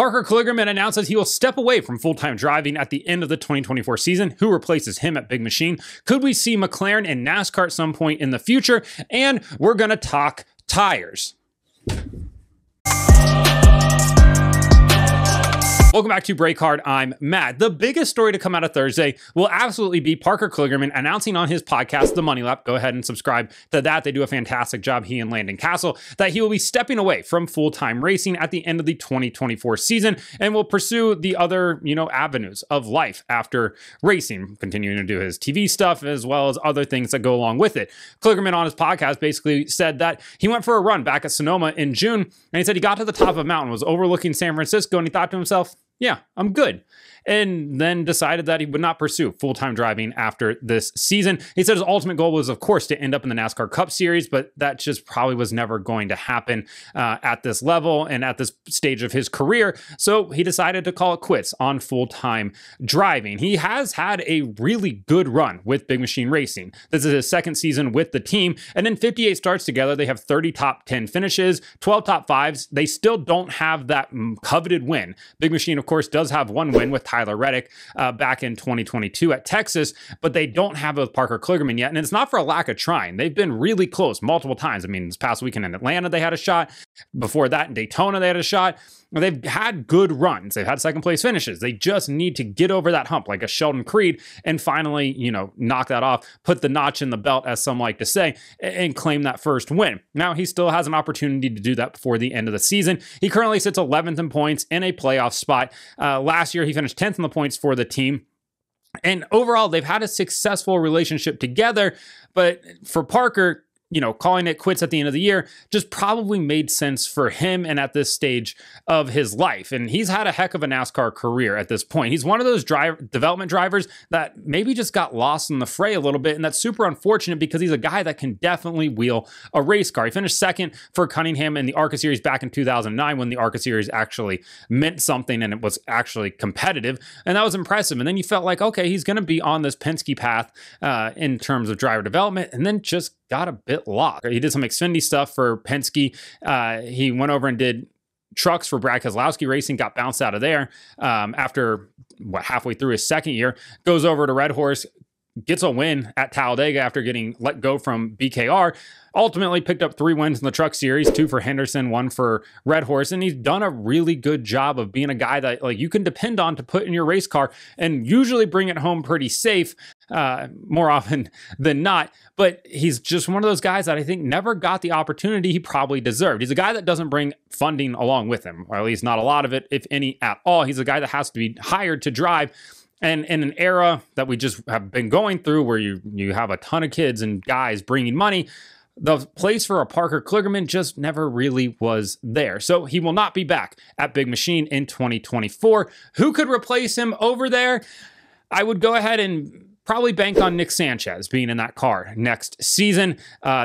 Parker Kligerman announces he will step away from full-time driving at the end of the 2024 season. Who replaces him at Big Machine? Could we see McLaren and NASCAR at some point in the future? And we're going to talk tires. Welcome back to BrakeHard. I'm Matt. The biggest story to come out of Thursday will absolutely be Parker Kligerman announcing on his podcast, The Money Lap. Go ahead and subscribe to that. They do a fantastic job, he and Landon Castle, that he will be stepping away from full-time racing at the end of the 2024 season and will pursue the other, avenues of life after racing, continuing to do his TV stuff as well as other things that go along with it. Kligerman on his podcast basically said that he went for a run back at Sonoma in June, and he said he got to the top of a mountain, was overlooking San Francisco, and he thought to himself, yeah, I'm good. And then decided that he would not pursue full-time driving after this season. He said his ultimate goal was, of course, to end up in the NASCAR Cup Series, but that just probably was never going to happen at this level and at this stage of his career. So he decided to call it quits on full-time driving. He has had a really good run with Big Machine Racing. This is his second season with the team. And in 58 starts together, they have 30 top 10 finishes, 12 top fives. They still don't have that coveted win. Big Machine, of course, does have one win with Tyler Reddick back in 2022 at Texas, but they don't have it with Parker Kligerman yet, and it's not for a lack of trying. They've been really close multiple times. I mean, this past weekend in Atlanta, they had a shot. Before that, in Daytona, they had a shot. They've had good runs. They've had second-place finishes. They just need to get over that hump like a Sheldon Creed and finally, knock that off, put the notch in the belt, as some like to say, and claim that first win. Now, he still has an opportunity to do that before the end of the season. He currently sits 11th in points in a playoff spot. Last year, he finished 10th in the points for the team. And overall, they've had a successful relationship together, but for Parker, calling it quits at the end of the year just probably made sense for him and at this stage of his life. And he's had a heck of a NASCAR career at this point. He's one of those development drivers that maybe just got lost in the fray a little bit, and that's super unfortunate because he's a guy that can definitely wheel a race car. He finished second for Cunningham in the Arca Series back in 2009 when the Arca Series actually meant something and it was actually competitive, and that was impressive. And then you felt like, okay, he's going to be on this Penske path in terms of driver development, and then just got a bit lost. He did some Xfinity stuff for Penske. He went over and did trucks for Brad Keselowski Racing, got bounced out of there after halfway through his second year, goes over to Red Horse, gets a win at Talladega after getting let go from BKR, ultimately picked up 3 wins in the truck series, 2 for Henderson, 1 for Red Horse. And he's done a really good job of being a guy that you can depend on to put in your race car and usually bring it home pretty safe more often than not. But he's just one of those guys that I think never got the opportunity he probably deserved. He's a guy that doesn't bring funding along with him, or at least not a lot of it, if any at all. He's a guy that has to be hired to drive. And in an era that we just have been going through where you have a ton of kids and guys bringing money, the place for a Parker Kligerman just never really was there. So he will not be back at Big Machine in 2024. Who could replace him over there? I would go ahead and probably bank on Nick Sanchez being in that car next season.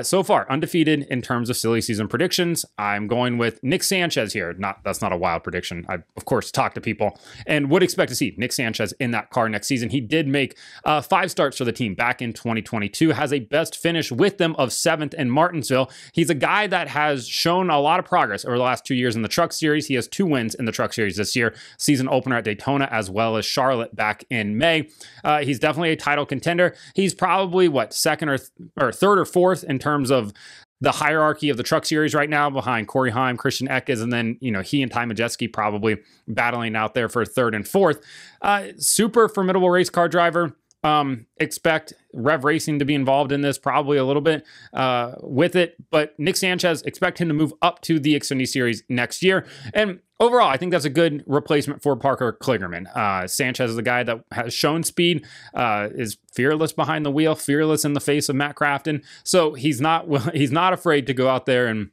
So far, undefeated in terms of silly season predictions. I'm going with Nick Sanchez here. That's not a wild prediction. I, of course, talk to people and would expect to see Nick Sanchez in that car next season. He did make 5 starts for the team back in 2022, has a best finish with them of 7th in Martinsville. He's a guy that has shown a lot of progress over the last 2 years in the Truck Series. He has 2 wins in the Truck Series this year, season opener at Daytona as well as Charlotte back in May. He's definitely a title contender. He's probably second or third or fourth in terms of the hierarchy of the Truck Series right now, behind Corey Heim, Christian Eckes, and then he and Ty Majeski probably battling out there for third and fourth. Super formidable race car driver. Expect Rev Racing to be involved in this probably a little bit with it, but Nick Sanchez, expect him to move up to the Xfinity Series next year. And overall, I think that's a good replacement for Parker Kligerman. Sanchez is a guy that has shown speed, is fearless behind the wheel, fearless in the face of Matt Crafton. So he's not afraid to go out there and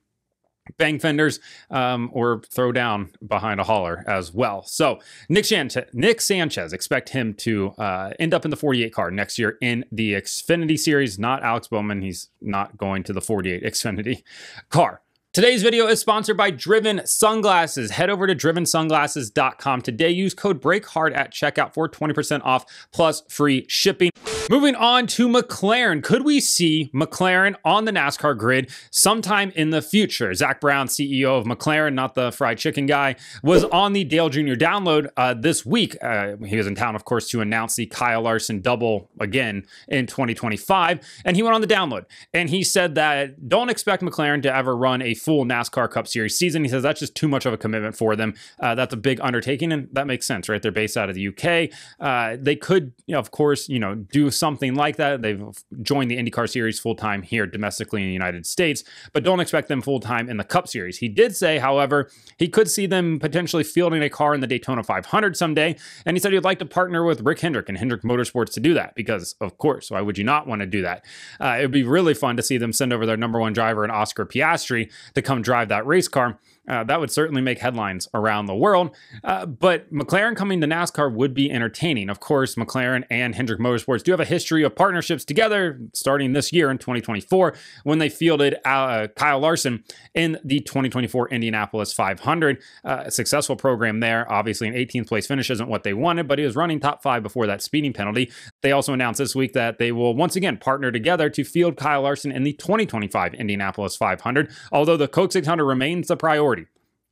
bang fenders or throw down behind a hauler as well. So Nick Sanchez, expect him to end up in the 48 car next year in the Xfinity Series, not Alex Bowman. He's not going to the 48 Xfinity car. Today's video is sponsored by Driven Sunglasses. Head over to drivensunglasses.com today. Use code BRAKEHARD at checkout for 20% off plus free shipping. Moving on to McLaren. Could we see McLaren on the NASCAR grid sometime in the future? Zak Brown, CEO of McLaren, not the fried chicken guy, was on the Dale Jr. Download this week. He was in town, of course, to announce the Kyle Larson double again in 2025. And he went on the Download and he said that don't expect McLaren to ever run a full NASCAR Cup Series season. He says that's just too much of a commitment for them. That's a big undertaking, and that makes sense, right? They're based out of the UK. They could, you know, of course, you know, do something like that. They've joined the IndyCar Series full-time here domestically in the United States, but don't expect them full-time in the Cup Series. He did say, however, he could see them potentially fielding a car in the Daytona 500 someday, and he said he'd like to partner with Rick Hendrick and Hendrick Motorsports to do that, because, of course, why would you not want to do that? It would be really fun to see them send over their #1 driver, and Oscar Piastri, to come drive that race car. That would certainly make headlines around the world, but McLaren coming to NASCAR would be entertaining. Of course, McLaren and Hendrick Motorsports do have a history of partnerships together, starting this year in 2024 when they fielded Kyle Larson in the 2024 Indianapolis 500. A successful program there. Obviously, an 18th place finish isn't what they wanted, but he was running top 5 before that speeding penalty. They also announced this week that they will once again partner together to field Kyle Larson in the 2025 Indianapolis 500, although the Coke 600 remains the priority.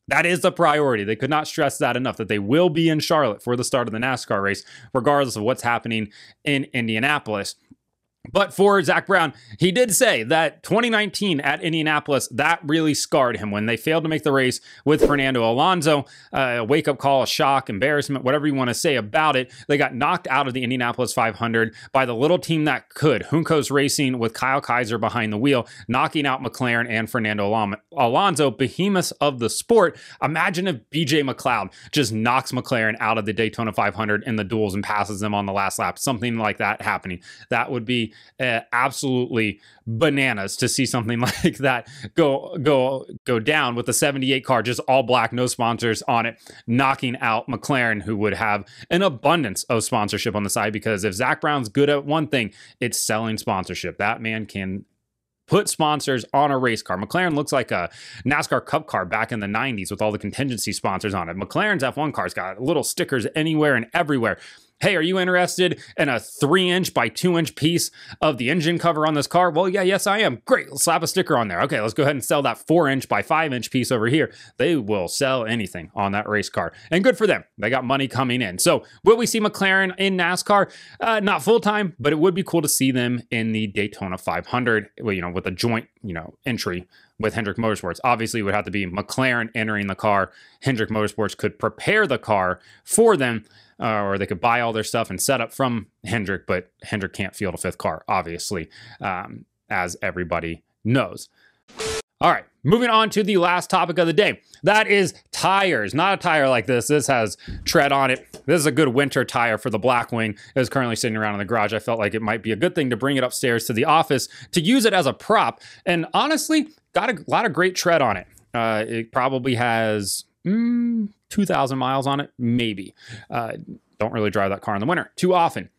That is the priority. They could not stress that enough, that they will be in Charlotte for the start of the NASCAR race, regardless of what's happening in Indianapolis. But for Zak Brown, he did say that 2019 at Indianapolis, that really scarred him when they failed to make the race with Fernando Alonso. A wake-up call, a shock, embarrassment, whatever you want to say about it. They got knocked out of the Indianapolis 500 by the little team that could. Junco's Racing with Kyle Kaiser behind the wheel, knocking out McLaren and Fernando Alonso, behemoths of the sport. Imagine if BJ McLeod just knocks McLaren out of the Daytona 500 in the duels and passes them on the last lap. Something like that happening. That would be absolutely bananas to see something like that go down, with the 78 car, just all black, no sponsors on it, knocking out McLaren, who would have an abundance of sponsorship on the side, because if Zak Brown's good at one thing, it's selling sponsorship. That man can put sponsors on a race car. McLaren looks like a NASCAR Cup car back in the 90s with all the contingency sponsors on it. McLaren's F1 car's got little stickers anywhere and everywhere. Hey, are you interested in a 3-inch by 2-inch piece of the engine cover on this car? Well, yeah, yes, I am. Great. Let's slap a sticker on there. Okay, let's go ahead and sell that 4-inch by 5-inch piece over here. They will sell anything on that race car. And good for them. They got money coming in. So will we see McLaren in NASCAR? Not full time, but it would be cool to see them in the Daytona 500, you know, with a joint, you know, entry with Hendrick Motorsports. Obviously, it would have to be McLaren entering the car. Hendrick Motorsports could prepare the car for them, or they could buy all their stuff and set up from Hendrick, but Hendrick can't field a 5th car, obviously, as everybody knows. All right, moving on to the last topic of the day. That is tires. Not a tire like this. This has tread on it. This is a good winter tire for the Blackwing. It was currently sitting around in the garage. I felt like it might be a good thing to bring it upstairs to the office to use it as a prop. And honestly, got a lot of great tread on it. It probably has 2,000 miles on it, maybe. Don't really drive that car in the winter too often.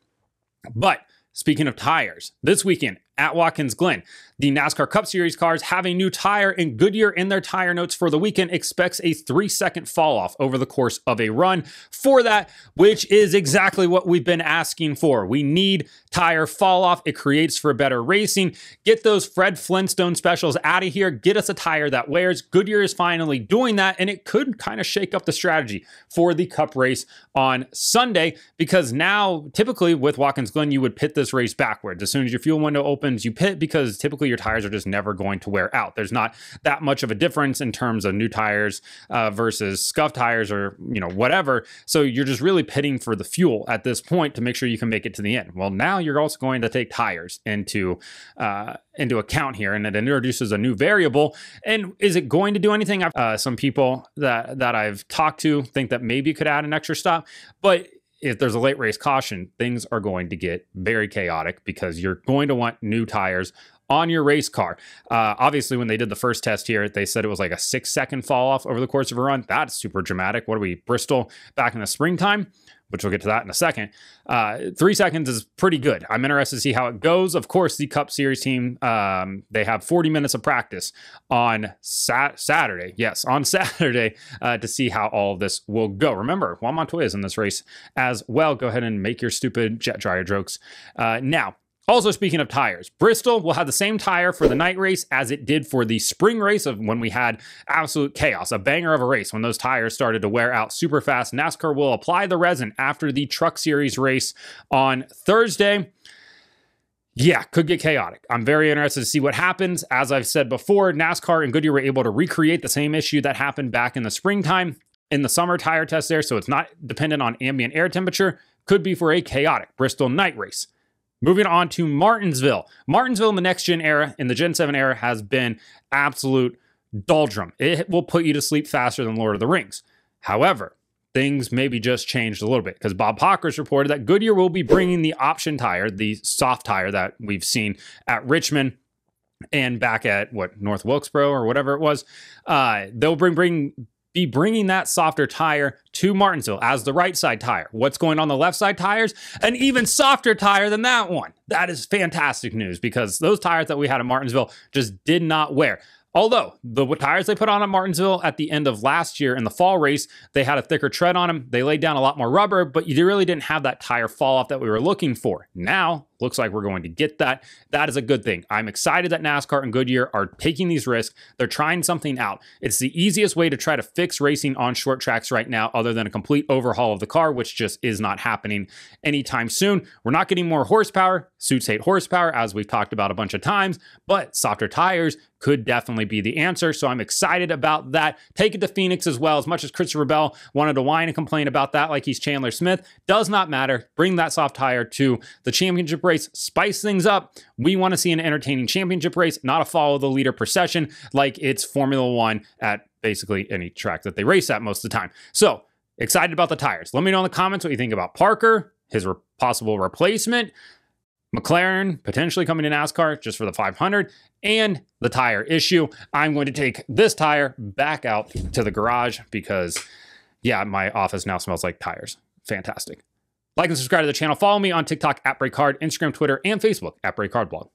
But speaking of tires, this weekend at Watkins Glen, the NASCAR Cup Series cars have a new tire, and Goodyear, in their tire notes for the weekend, expects a 3-second fall off over the course of a run for that, which is exactly what we've been asking for. We need tire fall off. It creates for better racing. Get those Fred Flintstone specials out of here. Get us a tire that wears. Goodyear is finally doing that, and it could kind of shake up the strategy for the Cup race on Sunday, because now typically with Watkins Glen, you would pit this race backwards. As soon as your fuel window opens, you pit, because typically your tires are just never going to wear out. There's not that much of a difference in terms of new tires versus scuff tires, or, you know, whatever. So you're just really pitting for the fuel at this point to make sure you can make it to the end. Well, now you're also going to take tires into account here, and it introduces a new variable. And is it going to do anything? Some people that I've talked to think that maybe could add an extra stop, but if there's a late race caution, things are going to get very chaotic, because you're going to want new tires on your race car. Obviously, when they did the first test here, they said it was like a 6-second fall off over the course of a run. That's super dramatic. What are we, Bristol back in the springtime? which we'll get to that in a second. 3 seconds is pretty good. I'm interested to see how it goes. Of course, the Cup Series team, they have 40 minutes of practice on Saturday. Yes, on Saturday to see how all of this will go. Remember, Juan Montoya is in this race as well. Go ahead and make your stupid jet dryer jokes now. Also, speaking of tires, Bristol will have the same tire for the night race as it did for the spring race of when we had absolute chaos, a banger of a race when those tires started to wear out super fast. NASCAR will apply the resin after the Truck Series race on Thursday. Yeah, could get chaotic. I'm very interested to see what happens. As I've said before, NASCAR and Goodyear were able to recreate the same issue that happened back in the springtime in the summer tire test there, so it's not dependent on ambient air temperature. Could be for a chaotic Bristol night race. Moving on to Martinsville. Martinsville in the next gen era, in the Gen 7 era, has been absolute doldrum. It will put you to sleep faster than Lord of the Rings. However, things maybe just changed a little bit because Bob Hawkers reported that Goodyear will be bringing the option tire, the soft tire that we've seen at Richmond and back at, what, North Wilkesboro or whatever it was. They'll be bringing that softer tire to Martinsville as the right side tire. What's going on the left side tires? An even softer tire than that one. That is fantastic news because those tires that we had at Martinsville just did not wear. Although the tires they put on at Martinsville at the end of last year in the fall race, they had a thicker tread on them. They laid down a lot more rubber, but you really didn't have that tire fall off that we were looking for. Now, looks like we're going to get that. That is a good thing. I'm excited that NASCAR and Goodyear are taking these risks. They're trying something out. It's the easiest way to try to fix racing on short tracks right now, other than a complete overhaul of the car, which just is not happening anytime soon. We're not getting more horsepower. Suits hate horsepower, as we've talked about a bunch of times, but softer tires could definitely be the answer. So I'm excited about that. Take it to Phoenix as well. As much as Christopher Bell wanted to whine and complain about that like he's Chandler Smith, does not matter. Bring that soft tire to the championship race. Spice things up. We want to see an entertaining championship race, not a follow the leader procession like it's Formula One at basically any track that they race at most of the time. So excited about the tires. Let me know in the comments what you think about Parker, his possible replacement, McLaren potentially coming to NASCAR just for the 500, and the tire issue. I'm going to take this tire back out to the garage because, yeah, my office now smells like tires. Fantastic. Like and subscribe to the channel. Follow me on TikTok at BrakeHard, Instagram, Twitter, and Facebook at BrakeHardBlog.